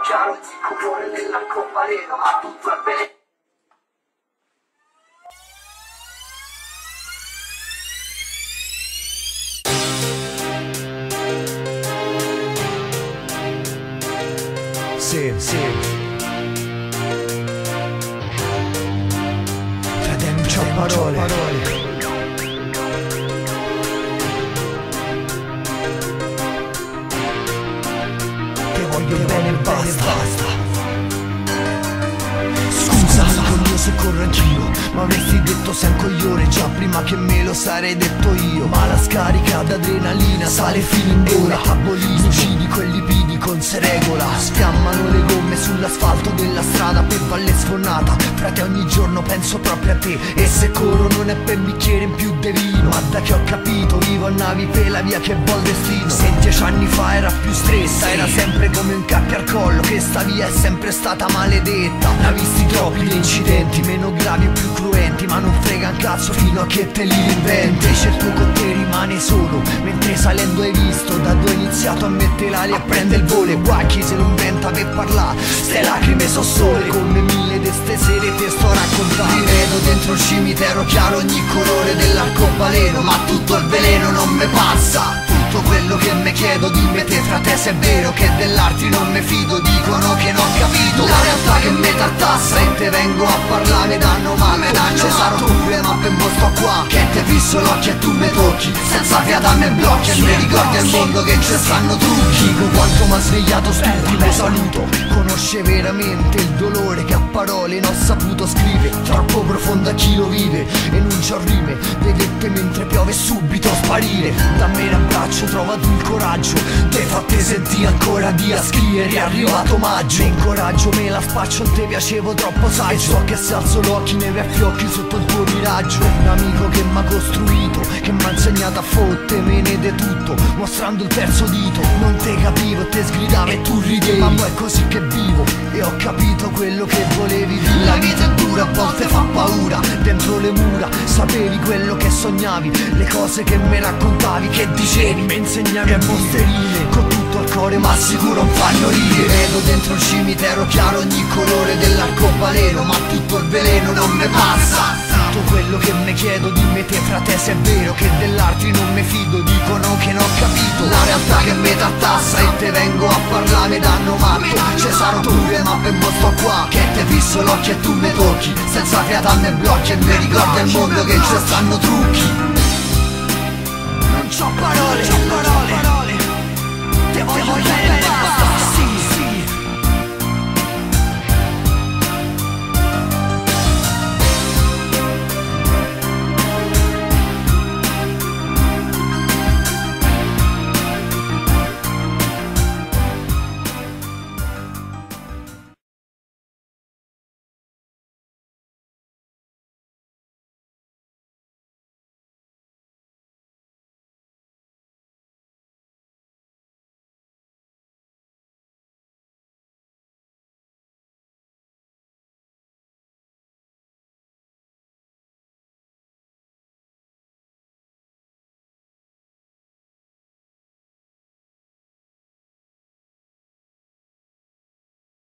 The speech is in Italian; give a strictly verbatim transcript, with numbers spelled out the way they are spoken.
mangiare il colore dell'arcobaleno, ma tutto è bene. Sì, sì. Fratello, c'ho parole, parole. Bene, bene, basta, basta. Scusa, con il mio soccorso in giro, ma avresti detto sei un coglione già prima che me lo sarei detto io. Ma la scarica d'adrenalina sale fino in gola, metabolismo cidico e lipidico non se regola. Sfiammano le gomme sull'asfalto della strada per Valle Sfonnata. Frate, ogni giorno penso proprio a te, e se corro non è per un bicchiere in più de vino. Ma da che ho capito vivo a navi per la via che vuol destino. Se dieci anni fa era più stretta, era sempre come un cappio al collo, che sta via è sempre stata maledetta. Ne ha visti troppi di incidenti, meno gravi e più cruenti, ma non frega un cazzo fino a che te li inventi. Invece il tuo con te rimane solo, mentre salendo hai visto da dove hai iniziato a mettere l'aria e prende il volo. E guai chi se non venta per parlare, ste lacrime so sole come mille di ste sere te sto a raccontare. Ti vedo dentro il cimitero chiaro ogni colore dell'arcobaleno, ma tutto il veleno non me passa. Tutto quello che me chiedo, dimmi te frate se è vero che dell'arte non me fido. Dicono che non ho capito la realtà che me tartassa, e te vengo a parlare danno ma me danno sarò pure, ma ben sto qua che te fisso l'occhio e tu me tocchi senza fiata me blocchi. E mi ricordi al mondo che ci stanno trucchi. Con quanto m'ha svegliato stupido saluto, conosce veramente il dolore che a parole non ho saputo scrivere. Troppo profondo a chi lo vive e non c'ho rime, vedete mentre piove subito sparire. Dammi un abbraccio, trova tu il coraggio, te fate sentire ancora di ascriere, è arrivato maggio. In coraggio me la spaccio, te piacevo troppo sai, so che se alzo l'occhio neve affiocchi sotto il tuo miraggio. Un amico che m'ha costruito, che m'ha insegnato a fottemene de tutto, mostrando il terzo dito. Non te capivo, te sgridavo e tu ridevi, ma poi è così che vivo e ho capito quello che volevi dire. La vita è dura, a volte fa paura, dentro le mura sapevi quello che sognavi, le cose che me raccontavi, che dicevi. Mi insegnavi a mosterine con tutto il cuore, ma sicuro non fanno ridere. Vedo dentro il cimitero chiaro ogni colore dell'arcobaleno, ma tutto il veleno non me passa. Tutto quello che me chiedo, dimmi te frate se è vero che dell'arte non me fido. Dicono che non ho capito la realtà che me tartassa, e te vengo a parlare danno matto. Ci sarò pure, ma ben sto qua che te fisso l'occhio e tu me tocchi senza fiata me blocchi. E mi ricordi al mondo che ci stanno trucchi. Non c'ho parole, non c'ho parole, parole, te voglio bene.